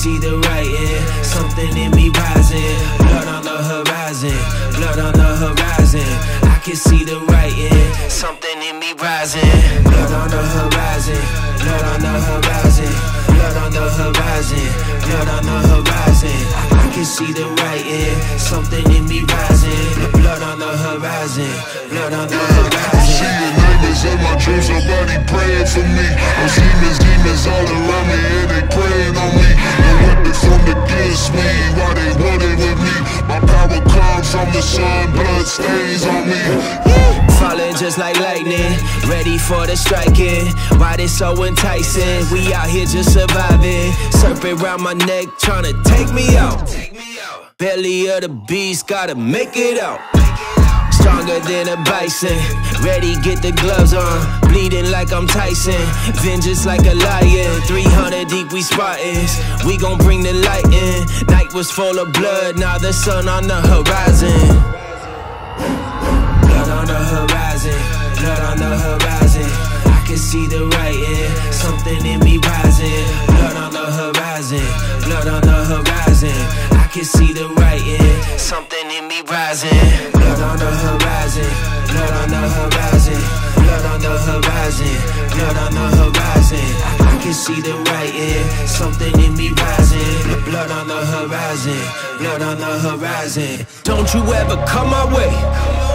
see the writing, something in me rising. Blood on the horizon, blood on the horizon. I can see the writing, something in me rising. Blood on the horizon, blood on the horizon. Blood on the horizon, blood on the horizon. I can see the writing, something in me rising. Blood on the horizon, blood on the horizon. I see the niggas in my dreams, nobody praying for me. I'm seeing demons all around me and they praying on me. The weapon formed against me, why they wanted with me? My power comes from the sun, blood stains on me. Falling just like lightning, ready for the striking. Why they so enticing? We out here just surviving. Serpent round my neck, tryna take me out. Belly of the beast, gotta make it out. Stronger than a bison, ready, get the gloves on. Bleeding like I'm Tyson, vengeance like a lion. 300 deep, we Spartans, we gon' bring the light in. Night was full of blood, now the sun on the horizon. Blood on the horizon, blood on the horizon. I can see the writing, something in me rising. Blood on the horizon, blood on the horizon. I can see the writing, something in me rising. Blood on the horizon, blood on the horizon, blood on the horizon, blood on the horizon. I can see the writing, something in me rising. Blood on the horizon, blood on the horizon. Don't you ever come my way.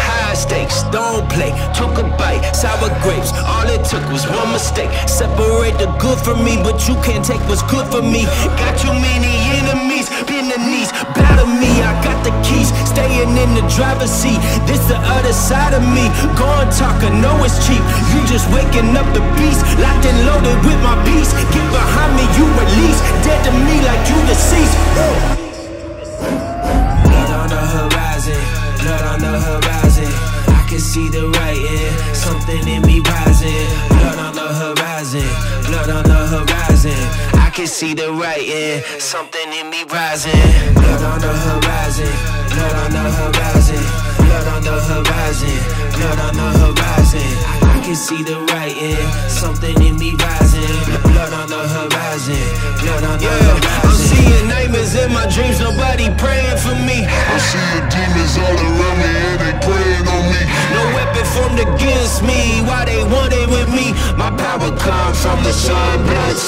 High stakes, don't play. Took a bite, sour grapes. All it took was one mistake. Separate the good from me, but you can't take what's good for me. Got too many enemies, bend the knees, batter me. I got the keys, staying in the driver's seat. This the other side of me. Gone talking, know it's cheap. You just waking up the beast, locked and loaded with my beast. Get behind me, you release. Dead to me like you deceased. Blood on the horizon, blood on the horizon. I can see the writing, something in me rising. Blood on the horizon, blood on the horizon. I can see the writing, something in me rising. Blood on the horizon, blood on the horizon, blood on the horizon, blood on the horizon. I can see the writing, something in me rising. Blood on the horizon, blood on the horizon. I'm seeing nightmares in my dreams, nobody praying for me. I'm seeing demons all around me and they praying on me. No weapon formed against me, why they wanted with me? My power comes from the sun, blood